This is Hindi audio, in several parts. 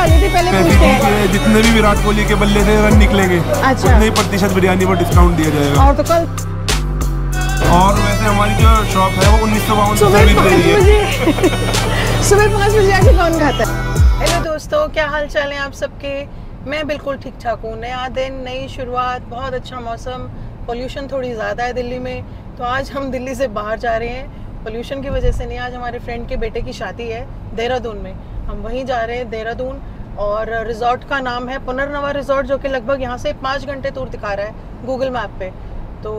क्वालिटी पहले पूछते हैं। जितने भी विराट कोहली के बल्ले से रन निकलेंगे उतने प्रतिशत बिरयानी पर डिस्काउंट दिया जाएगा। और तो कल और वैसे हमारी जो शॉप है वो 1952 सुबह 5 बजे आके कौन खाता है। हेलो दोस्तों, क्या हाल चाल है आप सबके? मैं बिल्कुल ठीक ठाक हूँ। नया दिन, नई शुरुआत, बहुत अच्छा मौसम। पोल्यूशन थोड़ी ज़्यादा है दिल्ली में, तो आज हम दिल्ली से बाहर जा रहे हैं पोल्यूशन की वजह से नहीं। आज हमारे फ्रेंड के बेटे की शादी है देहरादून में, हम वहीं जा रहे हैं देहरादून। और रिजॉर्ट का नाम है पुनर्नवा रिजॉर्ट, जो कि लगभग यहाँ से 5 घंटे दूर दिखा रहा है गूगल मैप पे। तो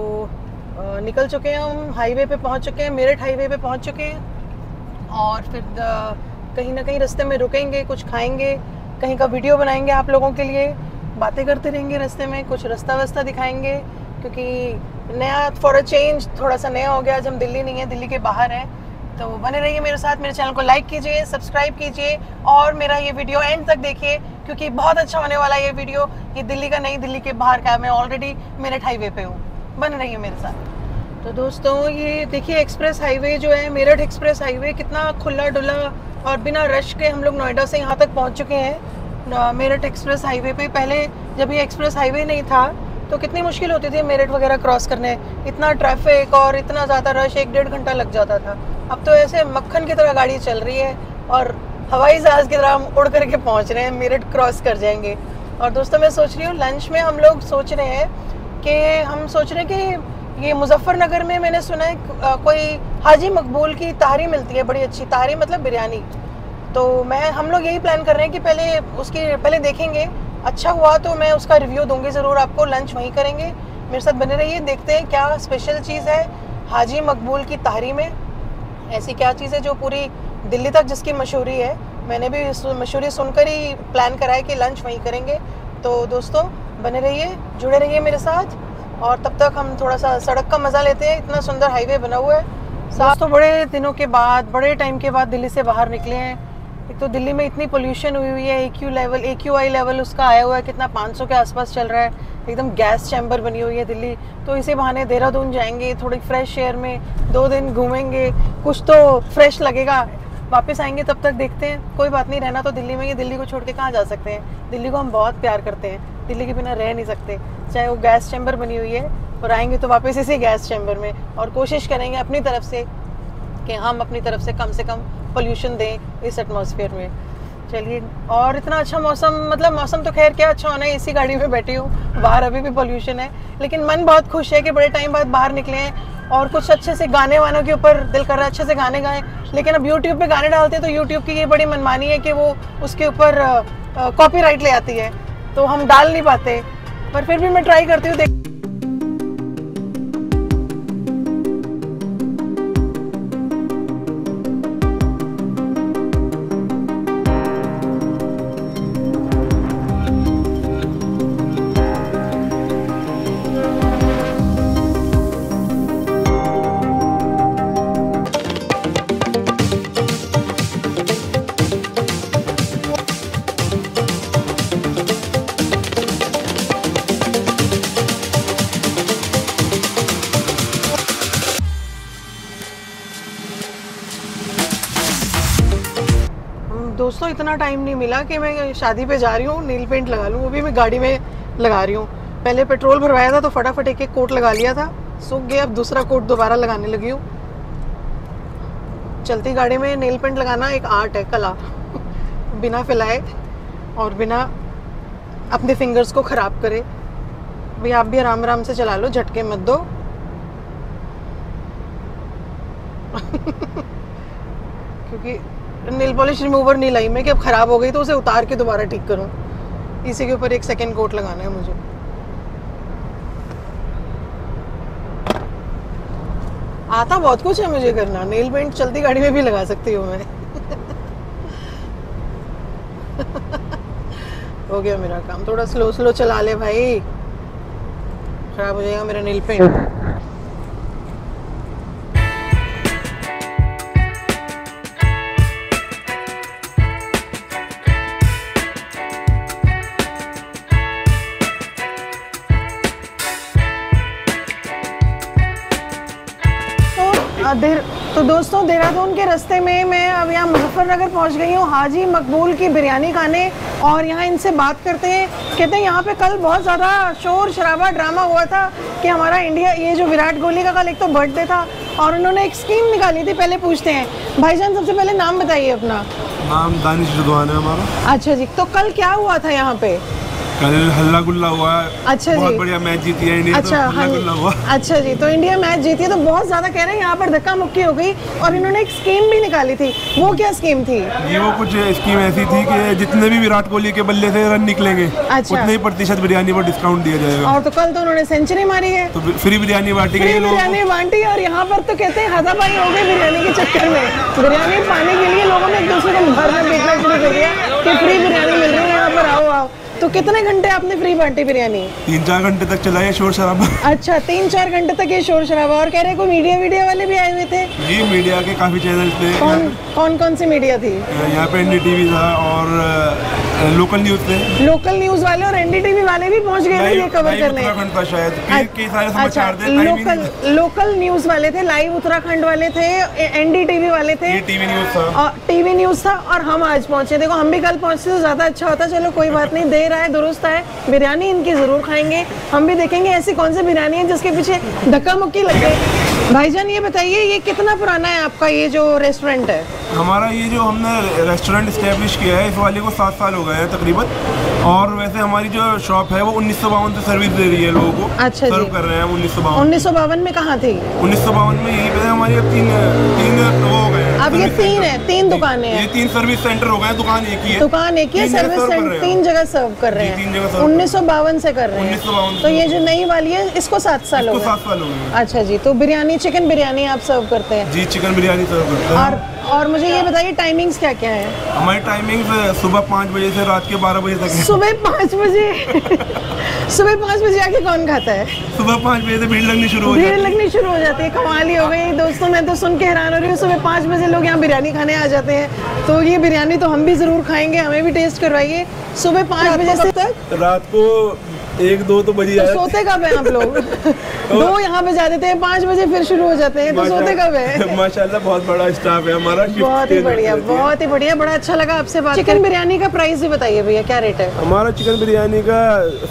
निकल चुके हैं हम, हाईवे पे पहुँच चुके हैं, मेरठ हाईवे पे पहुँच चुके हैं। और फिर कहीं ना कहीं रास्ते में रुकेंगे, कुछ खाएँगे, कहीं का वीडियो बनाएंगे आप लोगों के लिए, बातें करते रहेंगे रास्ते में, कुछ रास्ता वास्ता दिखाएंगे, क्योंकि नया फॉर अ चेंज थोड़ा सा नया हो गया। आज हम दिल्ली नहीं है, दिल्ली के बाहर हैं। तो बने रहिए मेरे साथ, मेरे चैनल को लाइक कीजिए, सब्सक्राइब कीजिए और मेरा ये वीडियो एंड तक देखिए, क्योंकि बहुत अच्छा होने वाला है ये वीडियो। ये दिल्ली का नहीं, दिल्ली के बाहर का। मैं ऑलरेडी मेरठ हाईवे पे हूँ, बने रहिए मेरे साथ। तो दोस्तों ये देखिए एक्सप्रेस हाईवे जो है, मेरठ एक्सप्रेस हाईवे, कितना खुला डुला और बिना रश के हम लोग नोएडा से यहाँ तक पहुँच चुके हैं मेरठ एक्सप्रेस हाईवे पे। पहले जब ये एक्सप्रेस हाईवे नहीं था तो कितनी मुश्किल होती थी मेरठ वगैरह क्रॉस करने, इतना ट्रैफिक और इतना ज़्यादा रश, 1-1.5 घंटा लग जाता था। अब तो ऐसे मक्खन की तरह गाड़ी चल रही है और हवाई जहाज़ की तरह हम उड़ करके पहुँच रहे हैं, मेरठ क्रॉस कर जाएंगे। और दोस्तों मैं सोच रही हूँ लंच में हम लोग सोच रहे हैं कि ये मुजफ्फरनगर में मैंने सुना है कोई हाजी मकबूल की ताहरी मिलती है, बड़ी अच्छी ताहरी मतलब बिरयानी। तो हम लोग यही प्लान कर रहे हैं कि पहले देखेंगे, अच्छा हुआ तो मैं उसका रिव्यू दूंगी ज़रूर आपको। लंच वहीं करेंगे, मेरे साथ बने रहिए, देखते हैं क्या स्पेशल चीज़ है हाजी मकबूल की ताहरी में। ऐसी क्या चीज़ है जो पूरी दिल्ली तक जिसकी मशहूरी है। मैंने भी मशहूरी सुनकर ही प्लान करा है कि लंच वहीं करेंगे। तो दोस्तों बने रहिए, जुड़े रहिए मेरे साथ, और तब तक हम थोड़ा सा सड़क का मज़ा लेते हैं। इतना सुंदर हाईवे बना हुआ है। दोस्तों बड़े दिनों के बाद, बड़े टाइम के बाद दिल्ली से बाहर निकले हैं। एक तो दिल्ली में इतनी पोल्यूशन हुई है, AQI लेवल उसका आया हुआ है, कितना 500 के आसपास चल रहा है, एकदम गैस चैम्बर बनी हुई है दिल्ली। तो इसी बहाने देहरादून जाएंगे, थोड़ी फ्रेश एयर में 2 दिन घूमेंगे, कुछ तो फ्रेश लगेगा। वापस आएंगे तब तक देखते हैं, कोई बात नहीं, रहना तो दिल्ली में ही, दिल्ली को छोड़ के कहाँ जा सकते हैं। दिल्ली को हम बहुत प्यार करते हैं, दिल्ली के बिना रह नहीं सकते, चाहे वो गैस चैम्बर बनी हुई है। और आएंगे तो वापस इसी गैस चैम्बर में, और कोशिश करेंगे अपनी तरफ से कि हम अपनी तरफ से कम पोल्यूशन दें इस एटमॉस्फेयर में। चलिए, और इतना अच्छा मौसम, मतलब मौसम तो खैर क्या अच्छा होना है, इसी गाड़ी में बैठी हूँ, बाहर अभी भी पोल्यूशन है, लेकिन मन बहुत खुश है कि बड़े टाइम बाद बाहर निकले हैं। और कुछ अच्छे से गाने वानों के ऊपर दिल कर रहा है, अच्छे से गाने गाएं, लेकिन अब YouTube पे गाने डालते हैं तो YouTube की ये बड़ी मनमानी है कि वो उसके ऊपर कॉपीराइट ले आती है, तो हम डाल नहीं पाते। पर फिर भी मैं ट्राई करती हूँ। देख दोस्तों इतना टाइम नहीं मिला कि मैं शादी पे जा रही हूँ नील पेंट लगा लूँ, वो भी मैं गाड़ी में लगा रही हूँ। पहले पेट्रोल भरवाया था तो फटाफट एक कोट लगा लिया था, सूख गया, अब दूसरा कोट दोबारा लगाने लगी हूँ। चलती गाड़ी में नील पेंट लगाना एक आर्ट है, कला, बिना फैलाए और बिना अपने फिंगर्स को ख़राब करे। भैया आप भी आराम आराम से चला लो, झटके मत दो। क्योंकि नेल पॉलिश रिमूवर नहीं लाई मैं कि अब ख़राब हो गई तो उसे उतार के दोबारा ठीक करूँ। इसी के ऊपर एक सेकेंड कोट लगाना है मुझे। आता बहुत कुछ है मुझे करना, नेल पेंट चलती गाड़ी में भी लगा सकती हूँ मैं। हो गया मेरा काम, थोड़ा स्लो चला ले भाई, खराब हो जाएगा मेरा नेल पेंट। तो दोस्तों देहरादून के रास्ते में मैं अब यहाँ मुजफ्फरनगर पहुँच गई हूँ हाजी मकबूल की बिरयानी खाने और यहाँ इनसे बात करते हैं। कहते हैं यहाँ पे कल बहुत ज़्यादा शोर शराबा ड्रामा हुआ था कि हमारा इंडिया ये जो विराट कोहली का कल एक तो बर्थडे था और उन्होंने एक स्कीम निकाली थी। पहले पूछते हैं भाईजान, सबसे पहले नाम बताइए अपना। नाम दानिश दुदवान है हमारा। अच्छा जी, तो कल क्या हुआ था यहाँ पे? कल हल्ला गुल्ला हुआ। अच्छा जी, बहुत बढ़िया मैच जीती है इंडिया। अच्छा, तो हल्ला हुआ। अच्छा जी, तो इंडिया मैच जीती है तो बहुत ज्यादा कह रहे हैं यहाँ पर धक्का मुक्की हो गई और इन्होंने एक स्कीम भी निकाली थी। वो क्या स्कीम थी? ये वो कुछ स्कीम ऐसी थी कि जितने भी विराट कोहली के बल्ले से रन निकलेंगे उतने ही प्रतिशत बिरयानी पर डिस्काउंट दिया जाएगा। और तो कल तो उन्होंने सेंचुरी मारी है तो फ्री बिरयानी बांटी गई। बिरयानी बांटी और यहाँ पर तो कहते हैं हाथापाई हो गई बिरयानी के चक्कर में। बिरयानी पाने के लिए लोगों ने एक दूसरे को घर में बेचना शुरू कर दिया कि फ्री बिरयानी मिल रही है यहाँ पर, आओ आओ। तो कितने घंटे आपने फ्री बांटी बिरयानी? 3-4 घंटे तक चला ये शोर शराबा। अच्छा, 3-4 घंटे तक ये शोर शराबा। और कह रहे कोई मीडिया वाले भी आए हुए थे? जी, मीडिया के काफी चैनल थे। कौन सी मीडिया थी यहाँ पे? NDTV था और लोकल न्यूज थे। लोकल न्यूज वाले और NDTV वाले भी पहुँच गए थे कवर करने। लोकल न्यूज वाले थे, लाइव उत्तराखंड वाले थे, NDTV वाले थे, टीवी न्यूज था और हम आज पहुँचे। देखो हम भी कल पहुँचते तो ज्यादा अच्छा होता। चलो कोई बात नहीं, देर है दुरुस्त है। बिरयानी इनकी जरूर खाएंगे, हम भी देखेंगे ऐसी कौन सी बिरयानी है जिसके पीछे धक्का मुक्की लग गई। भाईजान ये बताइए ये कितना पुराना है आपका ये जो रेस्टोरेंट है? हमारा ये जो हमने रेस्टोरेंट इस्टेब्लिश किया है इस वाले को 7 साल हो गए हैं तकरीबन। और वैसे हमारी जो शॉप है वो 1952 से सर्विस दे रही है लोगों को। अच्छा, सर्व कर रहे हैं 1952। 1952 में कहाँ थी? 1952 में यही पे हमारी तीन हो गए। अब ये 3 दुकानें हैं, ये 3 सर्विस सेंटर हो गए। दुकान एक ही है, सर्विस सेंटर 3 जगह सर्व कर रहे हैं। 1952 से कर रहे हैं। तो ये जो नई वाली है इसको 7 साल हो गए। अच्छा जी, तो बिरयानी चिकन बिरयानी आप सर्व करते हैं? जी, चिकन बिरयानी सर्व करते हैं। और मुझे ये बताइए टाइमिंग्स क्या क्या है? हमारी टाइमिंग्स सुबह 5 बजे से रात के 12 बजे तक है। सुबह 5 बजे सुबह 5 बजे आके कौन खाता है? सुबह 5 बजे से भीड़ लगनी शुरू हो जाती है। कमाल ही हो गई दोस्तों, मैं तो सुन के हैरान हो रही हूँ। सुबह 5 बजे लोग यहाँ बिरयानी खाने आ जाते हैं। तो ये बिरयानी तो हम भी जरूर खाएंगे, हमें भी टेस्ट करवाइए। सुबह 5 बजे से तक रात को 1-2 तो बजे सोते कब है आप लोग? 2 यहाँ पे जा देते हैं, 5 बजे फिर शुरू हो जाते हैं। तो सोते कब है? माशाल्लाह बहुत बड़ा स्टाफ है हमारा। बहुत ही बढ़िया, बड़ा अच्छा लगा आपसे बात। चिकन बिरयानी का प्राइस भी बताइए भैया, क्या रेट है? हमारा चिकन बिरयानी का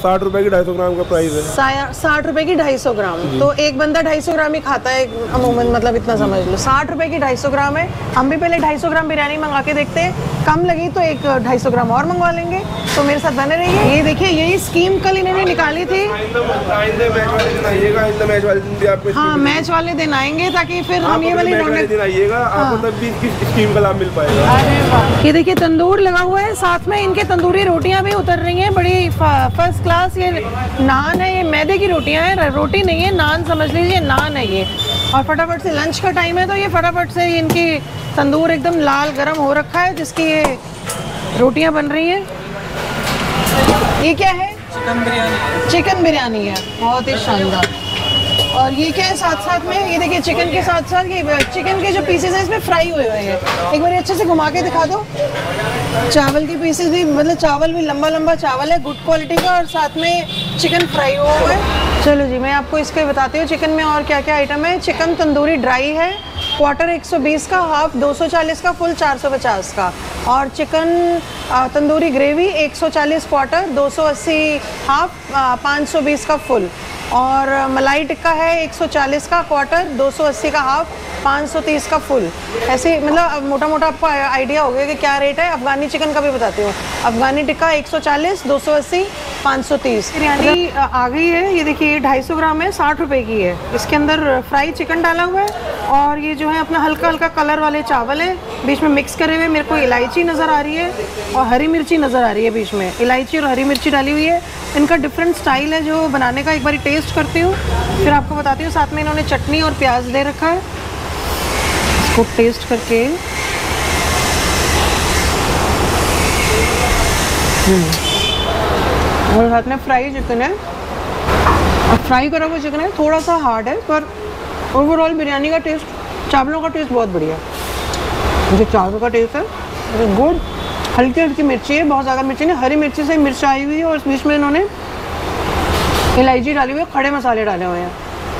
60 रुपए की 250 ग्राम का प्राइस है। 60 रुपए की 250 ग्राम, तो एक बंदा 250 ग्राम ही खाता है अमूमन, मतलब इतना समझ लो। 60 रुपए की 250 ग्राम है। हम भी पहले 250 ग्राम बिरयानी मंगा के देखते हैं, कम लगी तो एक 250 ग्राम और मंगवा लेंगे। तो मेरे साथ बने रहिए। ये देखिए यही स्कीम कल इन्होंने निकाली थी। हाँ, मैच वाले दिन आएंगे ताकि फिर हम ये वाली स्कीम का लाभ मिल पाएगा। अरे वाह, ये देखिए तंदूर लगा हुआ है, साथ में इनके तंदूरी रोटियां भी उतर रही हैं, बड़ी फर्स्ट क्लास। ये नान है, ये मैदे की रोटियां हैं, रोटी नहीं है, नान समझ लीजिए, नान है ये। और फटाफट से लंच का टाइम है तो ये फटाफट से इनकी तंदूर एकदम लाल गरम हो रखा है जिसकी ये रोटियां बन रही हैं। ये क्या है? चिकन बिरयानी है, बहुत ही शानदार। और ये क्या है साथ साथ में? ये देखिए चिकन के साथ साथ ये चिकन के जो पीसेस हैं इसमें फ्राई हुए हैं। एक बार अच्छे से घुमा के दिखा दो। चावल के पीसेस भी, मतलब चावल भी लंबा चावल है, गुड क्वालिटी का, और साथ में चिकन फ्राई हुआ है। चलो जी, मैं आपको इसके बताती हूँ चिकन में और क्या क्या आइटम है। चिकन तंदूरी ड्राई है, क्वार्टर 120 का, हाफ 240 का, फुल 450 का। और chicken tandoori gravy 140 quarter, 280 half, 520 का फुल। और मलाई टिक्का है 140 का क्वार्टर, 280 का हाफ, 530 का फुल। ऐसे मतलब मोटा मोटा आपको आइडिया हो गया कि क्या रेट है। अफगानी चिकन का भी बताती हूँ। अफगानी टिक्का 140, 280, 530। बिरयानी आ गई है, ये देखिए 250 ग्राम है, 60 रुपये की है। इसके अंदर फ्राई चिकन डाला हुआ है और ये जो है अपना हल्का कलर वाले चावल है, बीच में मिक्स करे हुए। मेरे को इलायची नज़र आ रही है और हरी मिर्ची नज़र आ रही है, बीच में इलायची और हरी मिर्ची डाली हुई है। इनका डिफरेंट स्टाइल है जो बनाने का, एक बार टेस्ट करती हूँ फिर आपको बताती हूँ। साथ में इन्होंने चटनी और प्याज दे रखा है, इसको टेस्ट करके। और साथ में फ्राई चिकन है, और फ्राई करा हुआ चिकन है, थोड़ा सा हार्ड है पर ओवरऑल बिरयानी का टेस्ट, चावलों का टेस्ट बहुत बढ़िया है। जो चावलों का टेस्ट है गुड, हल्की मिर्ची है, बहुत ज़्यादा मिर्ची नहीं, हरी मिर्ची से मिर्च आई हुई है और इस बीच में इन्होंने इलायची डाली हुई है, खड़े मसाले डाले हुए हैं।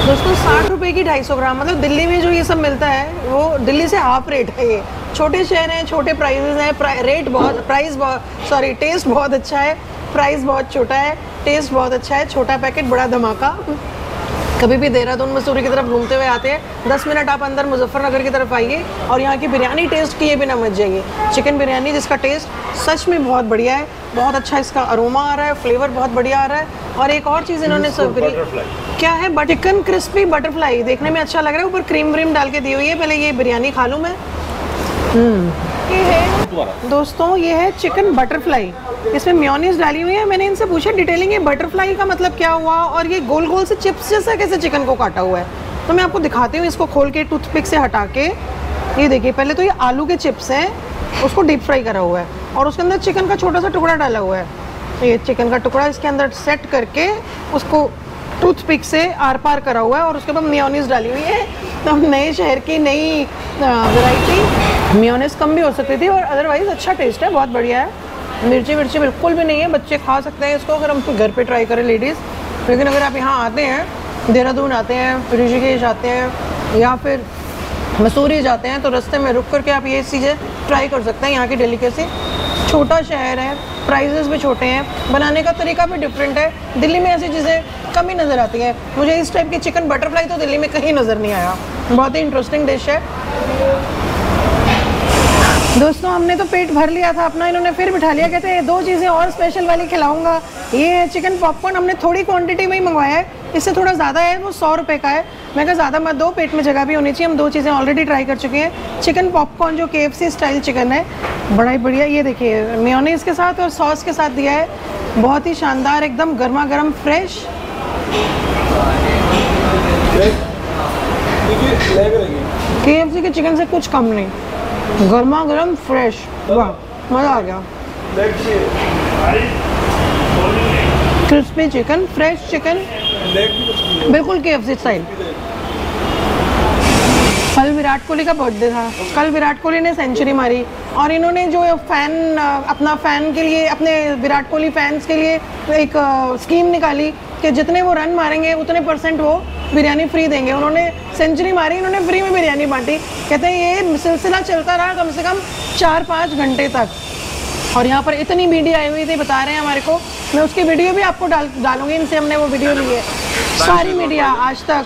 दोस्तों 60 रुपये की 250 ग्राम, मतलब दिल्ली में जो ये सब मिलता है वो दिल्ली से हाफ रेट है। ये छोटे शहर हैं, छोटे प्राइजेज हैं, टेस्ट बहुत अच्छा है, प्राइस बहुत छोटा है, टेस्ट बहुत अच्छा है, छोटा पैकेट बड़ा धमाका। कभी भी देहरादून मसूरी की तरफ घूमते हुए आते हैं 10 मिनट आप अंदर मुजफ्फरनगर की तरफ आइए और यहाँ की बिरयानी टेस्ट किए बिना मत जाइए। चिकन बिरयानी जिसका टेस्ट सच में बहुत बढ़िया है, बहुत अच्छा इसका अरोमा आ रहा है, फ्लेवर बहुत बढ़िया आ रहा है। और एक और चीज़ इन्होंने सर्व करी क्या है, चिकन क्रिस्पी बटरफ्लाई, देखने में अच्छा लग रहा है, ऊपर क्रीम व्रीम डाल के दी हुई है। पहले ये बिरयानी खा लूँ मैं। ये है दोस्तों, ये है चिकन बटरफ्लाई, इसमें मेयोनीज डाली हुई है। मैंने इनसे पूछा डिटेलिंग, ये बटरफ्लाई का मतलब क्या हुआ और ये गोल गोल से चिप्स जैसा कैसे चिकन को काटा हुआ है, तो मैं आपको दिखाती हूँ। इसको खोल के टूथपिक से हटा के ये देखिए, पहले तो ये आलू के चिप्स हैं, उसको डीप फ्राई करा हुआ है और उसके अंदर चिकन का छोटा सा टुकड़ा डाला हुआ है। ये चिकन का टुकड़ा इसके अंदर सेट करके उसको टूथपिक से आर पार करा हुआ है और उसके बाद मेयोनीज डाली हुई है। तो हम नए शहर की नई वैरायटी, मेयोनीज कम भी हो सकती थी और अदरवाइज़ अच्छा टेस्ट है, बहुत बढ़िया है। मिर्ची मिर्ची बिल्कुल भी नहीं है, बच्चे खा सकते हैं इसको अगर हम घर पे ट्राई करें लेडीज़। लेकिन अगर आप यहाँ आते हैं, देहरादून आते हैं, ऋषिकेश आते हैं या फिर मसूरी जाते हैं, तो रास्ते में रुक करके आप ये चीज़ें ट्राई कर सकते हैं। यहाँ की डेलिकेसी, छोटा शहर है, प्राइजेस भी छोटे हैं, बनाने का तरीका भी डिफरेंट है। दिल्ली में ऐसी चीज़ें कम ही नज़र आती हैं। मुझे इस टाइप की चिकन बटरफ्लाई तो दिल्ली में कहीं नज़र नहीं आया, बहुत ही इंटरेस्टिंग डिश है। दोस्तों हमने तो पेट भर लिया था अपना, इन्होंने फिर बिठा लिया, कहते हैं दो चीज़ें और स्पेशल वाली खिलाऊंगा। ये है चिकन पॉपकॉर्न, हमने थोड़ी क्वांटिटी में ही मंगवाया है, इससे थोड़ा ज़्यादा है, वो 100 रुपये का है। मैं कहा ज़्यादा मत दो, पेट में जगह भी होनी चाहिए। हम दो चीज़ें ऑलरेडी ट्राई कर चुके हैं, चिकन पॉपकॉर्न जो KFC स्टाइल चिकन है, बड़ा ही बढ़िया। ये देखिए मेयोनीज के साथ और सॉस के साथ दिया है, बहुत ही शानदार, एकदम गर्मा गर्म फ्रेश। KFC के चिकन से कुछ कम नहीं, गर्मा गर्म फ्रेश, वाह मज़ा आ गया। क्रिस्पी चिकन, फ्रेश चिकन, बिल्कुल KFC स्टाइल। कल विराट कोहली का बर्थडे था, कल विराट कोहली ने सेंचुरी मारी और इन्होंने जो फ़ैन अपना फ़ैन के लिए, अपने विराट कोहली फैंस के लिए एक स्कीम निकाली कि जितने वो रन मारेंगे उतने % वो बिरयानी फ्री देंगे। उन्होंने सेंचुरी मारी, उन्होंने फ्री में बिरयानी बांटी। कहते हैं ये सिलसिला चलता रहा कम से कम 4-5 घंटे तक और यहाँ पर इतनी मीडिया आई हुई थी, बता रहे हैं हमारे को। मैं उसकी वीडियो भी आपको डालूंगी, इनसे हमने वो वीडियो ली है। सारी मीडिया, आज तक,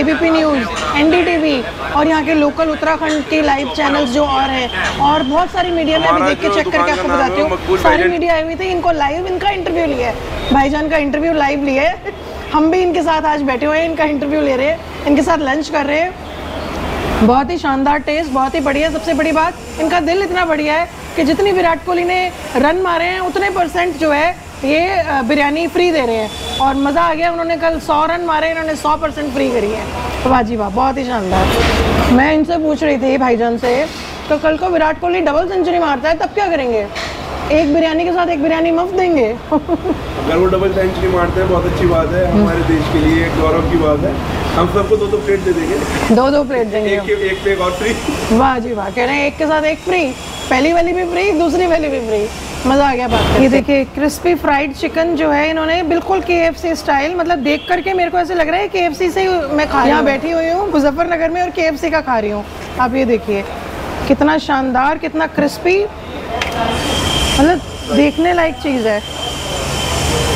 ABP न्यूज़, NDTV और यहाँ के लोकल उत्तराखंड के लाइव चैनल्स जो और हैं, और बहुत सारी मीडिया में भी देख के चेक करके आपको बताती हूँ। सारी मीडिया आई हुई थी, इनको लाइव इनका इंटरव्यू लिया है, भाईजान का इंटरव्यू लाइव लिया है। हम भी इनके साथ आज बैठे हुए हैं, इनका इंटरव्यू ले रहे हैं, इनके साथ लंच कर रहे हैं। बहुत ही शानदार टेस्ट, बहुत ही बढ़िया। सबसे बड़ी बात, इनका दिल इतना बढ़िया है कि जितनी विराट कोहली ने रन मारे हैं उतने % जो है ये बिरयानी फ्री दे रहे हैं और मज़ा आ गया। उन्होंने कल 100 रन मारे, इन्होंने 100% फ्री करी है, वाह जी वाह, बहुत ही शानदार। मैं इनसे पूछ रही थी भाईजान से, तो कल को विराट कोहली डबल सेंचुरी मारता है तब क्या करेंगे? एक बिरयानी के साथ एक बिरयानी मुफ्त देंगे? अगर वो डबल सेंचुरी मारते हैं बहुत अच्छी बात है, हमारे देश के लिए गौरव की बात है। हम सबको 2-2 प्लेट दे देंगे, 2-2 प्लेट देंगे, एक पे एक और फ्री, वाह जी वाह। कह रहे हैं एक के साथ एक फ्री, पहली वाली भी फ्री, दूसरी वाली भी फ्री, मज़ा आ गया बात। ये देखिए क्रिस्पी फ्राइड चिकन जो है इन्होंने बिल्कुल KFC स्टाइल, मतलब देख करके मेरे को ऐसे लग रहा है KFC से मैं खा, यहाँ बैठी हुई हूँ मुजफ्फरनगर में और KFC का खा रही हूँ। आप ये देखिए कितना शानदार, कितना क्रिस्पी, मतलब देखने लायक चीज़ है।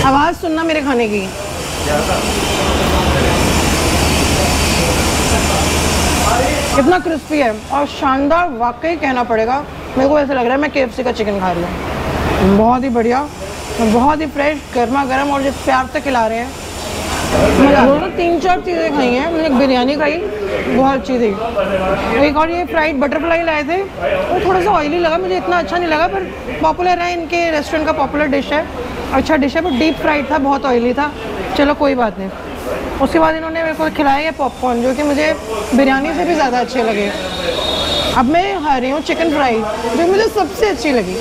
आवाज़ सुनना मेरे खाने की, इतना क्रिस्पी है और शानदार, वाकई कहना पड़ेगा। मेरे को ऐसा लग रहा है मैं KFC का चिकन खा रही हूँ, बहुत ही बढ़िया, बहुत ही फ्रेश, गर्मा गर्म और जिस प्यार से खिला रहे हैं। दोनों 3-4 चीज़ें खाई हैं, मैंने एक बिरयानी खाई बहुत अच्छी थी, एक और ये फ्राइड बटरफ्लाई लाए थे वो थोड़ा सा ऑयली लगा, मुझे इतना अच्छा नहीं लगा, पर पॉपुलर है इनके रेस्टोरेंट का, पॉपुलर डिश है, अच्छा डिश है, पर डीप फ्राइड था, बहुत ऑयली था, चलो कोई बात नहीं। उसके बाद इन्होंने मेरे को खिलाया पॉपकॉर्न जो कि मुझे बिरयानी से भी ज़्यादा अच्छे लगे। अब मैं खा रही हूँ चिकन फ्राई जो मुझे सबसे अच्छी लगी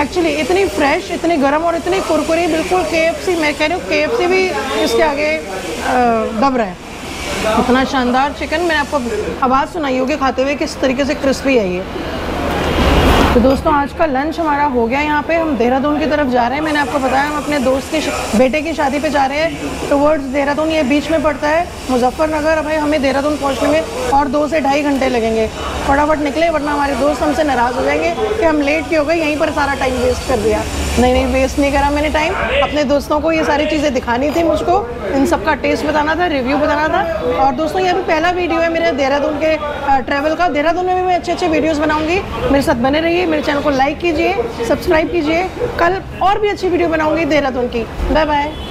एक्चुअली, इतनी फ्रेश, इतनी गर्म और इतनी कुरकुरी, बिल्कुल KFC, मैं कह रही हूँ KFC भी इसके आगे दब रहा है, इतना शानदार चिकन। मैंने आपको आवाज़ सुनाई होगी खाते हुए किस तरीके से क्रिस्पी है ये। तो दोस्तों आज का लंच हमारा हो गया। यहाँ पे हम देहरादून की तरफ जा रहे हैं। मैंने आपको बताया हम अपने दोस्त के बेटे की शादी पे जा रहे हैं टुवर्ड्स देहरादून। ये बीच में पड़ता है मुजफ्फरनगर। भाई हमें देहरादून पहुँचने में और 2 से ढाई घंटे लगेंगे। फटाफट निकले वरना हमारे दोस्त हमसे नाराज़ हो जाएंगे कि हम लेट क्यों हो गए, यहीं पर सारा टाइम वेस्ट कर दिया। नहीं नहीं, वेस्ट नहीं करा मैंने टाइम। अपने दोस्तों को ये सारी चीज़ें दिखानी थी, मुझको इन सब का टेस्ट बताना था, रिव्यू बताना था। और दोस्तों ये भी पहला वीडियो है मेरे देहरादून के ट्रैवल का। देहरादून में भी मैं अच्छे अच्छे वीडियोस बनाऊंगी। मेरे साथ बने रहिए। मेरे चैनल को लाइक कीजिए, सब्सक्राइब कीजिए। कल और भी अच्छी वीडियो बनाऊंगी देहरादून की। Bye bye.